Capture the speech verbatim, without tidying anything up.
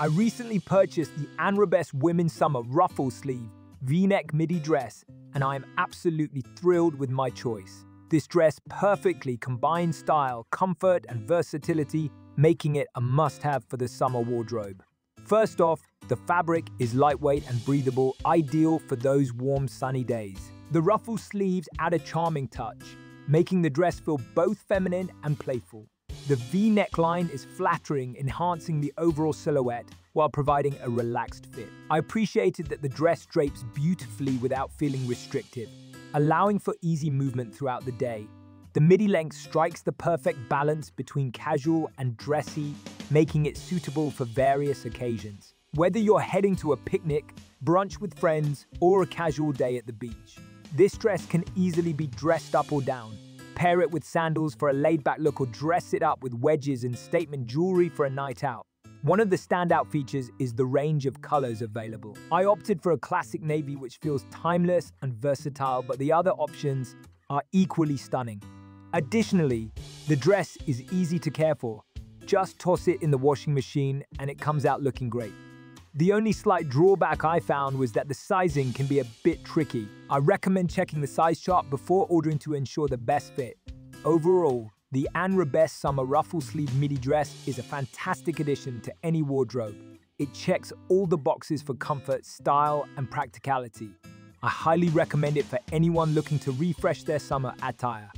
I recently purchased the Anrabess Women's Summer Ruffle Sleeve V-neck midi dress, and I am absolutely thrilled with my choice. This dress perfectly combines style, comfort, and versatility, making it a must-have for the summer wardrobe. First off, the fabric is lightweight and breathable, ideal for those warm, sunny days. The ruffle sleeves add a charming touch, making the dress feel both feminine and playful. The V neckline is flattering, enhancing the overall silhouette while providing a relaxed fit. I appreciated that the dress drapes beautifully without feeling restrictive, allowing for easy movement throughout the day. The midi length strikes the perfect balance between casual and dressy, making it suitable for various occasions. Whether you're heading to a picnic, brunch with friends, or a casual day at the beach, this dress can easily be dressed up or down. Pair it with sandals for a laid-back look, or dress it up with wedges and statement jewelry for a night out. One of the standout features is the range of colors available. I opted for a classic navy, which feels timeless and versatile, but the other options are equally stunning. Additionally, the dress is easy to care for. Just toss it in the washing machine and it comes out looking great. The only slight drawback I found was that the sizing can be a bit tricky. I recommend checking the size chart before ordering to ensure the best fit. Overall, the Anrabess Summer Ruffle Sleeve Midi Dress is a fantastic addition to any wardrobe. It checks all the boxes for comfort, style, and practicality. I highly recommend it for anyone looking to refresh their summer attire.